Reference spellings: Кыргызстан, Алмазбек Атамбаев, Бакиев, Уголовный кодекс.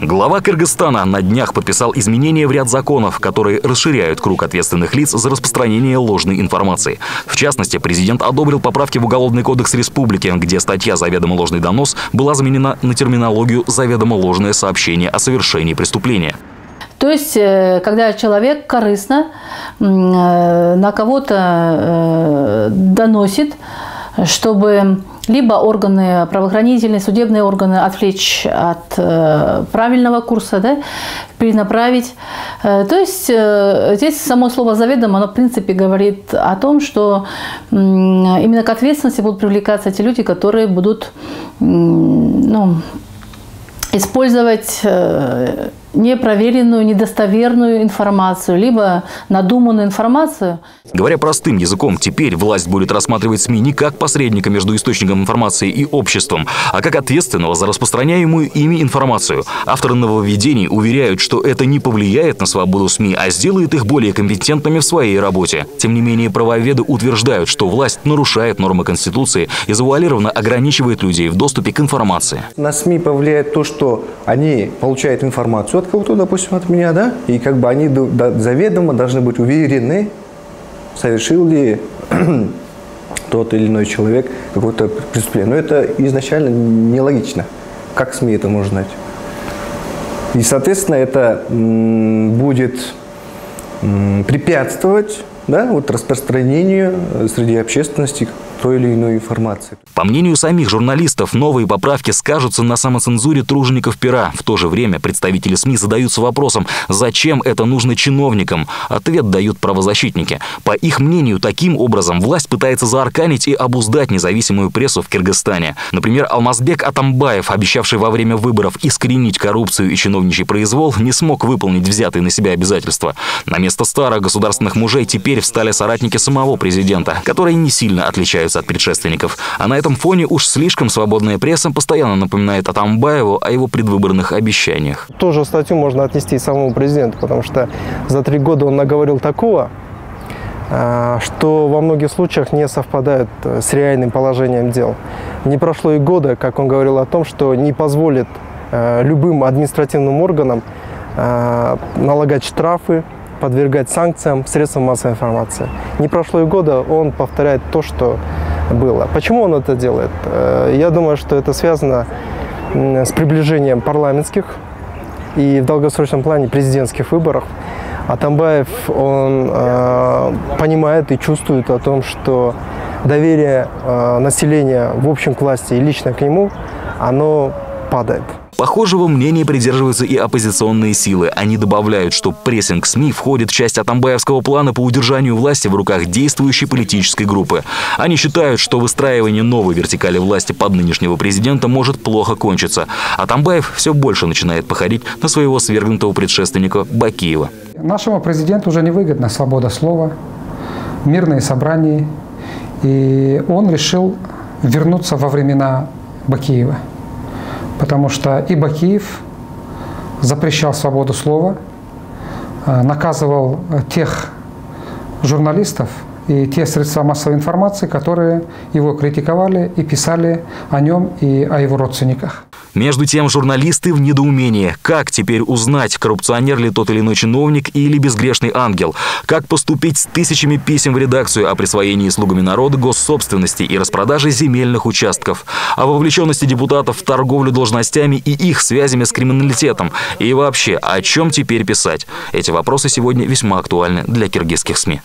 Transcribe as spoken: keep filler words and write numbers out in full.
Глава Кыргызстана на днях подписал изменения в ряд законов, которые расширяют круг ответственных лиц за распространение ложной информации. В частности, президент одобрил поправки в Уголовный кодекс республики, где статья «заведомо ложный донос» была заменена на терминологию «заведомо ложное сообщение о совершении преступления». То есть, когда человек корыстно на кого-то доносит, чтобы либо органы правоохранительные, судебные органы отвлечь от э, правильного курса, да, перенаправить. Э, то есть э, здесь само слово «заведомо», оно в принципе говорит о том, что э, именно к ответственности будут привлекаться те люди, которые будут э, ну, использовать э, непроверенную, недостоверную информацию, либо надуманную информацию. Говоря простым языком, теперь власть будет рассматривать СМИ не как посредника между источником информации и обществом, а как ответственного за распространяемую ими информацию. Авторы нововведений уверяют, что это не повлияет на свободу СМИ, а сделает их более компетентными в своей работе. Тем не менее, правоведы утверждают, что власть нарушает нормы Конституции и завуалированно ограничивает людей в доступе к информации. На СМИ повлияет то, что они получают информацию от кого-то, допустим, от меня, да, и как бы они заведомо должны быть уверены, совершил ли тот или иной человек какое-то преступление. Но это изначально нелогично. Как СМИ это можно знать? И, соответственно, это будет препятствовать, да, вот распространению среди общественности той или иной информации. По мнению самих журналистов, новые поправки скажутся на самоцензуре тружеников пера. В то же время представители СМИ задаются вопросом, зачем это нужно чиновникам. Ответ дают правозащитники. По их мнению, таким образом власть пытается заарканить и обуздать независимую прессу в Кыргызстане. Например, Алмазбек Атамбаев, обещавший во время выборов искоренить коррупцию и чиновничий произвол, не смог выполнить взятые на себя обязательства. На место старых государственных мужей теперь встали соратники самого президента, которые не сильно отличаются от предшественников. А на этом фоне уж слишком свободная пресса постоянно напоминает Атамбаеву о его предвыборных обещаниях. Тоже статью можно отнести и самому президенту, потому что за три года он наговорил такого, что во многих случаях не совпадает с реальным положением дел. Не прошло и года, как он говорил о том, что не позволит любым административным органам налагать штрафы, подвергать санкциям средствам массовой информации. Не прошло и года, он повторяет то, что было. Почему он это делает? Я думаю, что это связано с приближением парламентских и в долгосрочном плане президентских выборов. Атамбаев, он э, понимает и чувствует о том, что доверие э, населения в общем к власти и лично к нему, оно падает. Похожего мнения придерживаются и оппозиционные силы. Они добавляют, что прессинг СМИ входит в часть атамбаевского плана по удержанию власти в руках действующей политической группы. Они считают, что выстраивание новой вертикали власти под нынешнего президента может плохо кончиться. Атамбаев все больше начинает походить на своего свергнутого предшественника Бакиева. Нашему президенту уже невыгодна свобода слова, мирные собрания. И он решил вернуться во времена Бакиева. Потому что и Бакиев запрещал свободу слова, наказывал тех журналистов и те средства массовой информации, которые его критиковали и писали о нем и о его родственниках. Между тем, журналисты в недоумении. Как теперь узнать, коррупционер ли тот или иной чиновник или безгрешный ангел? Как поступить с тысячами писем в редакцию о присвоении слугами народа госсобственности и распродаже земельных участков? О вовлеченности депутатов в торговлю должностями и их связями с криминалитетом? И вообще, о чем теперь писать? Эти вопросы сегодня весьма актуальны для киргизских СМИ.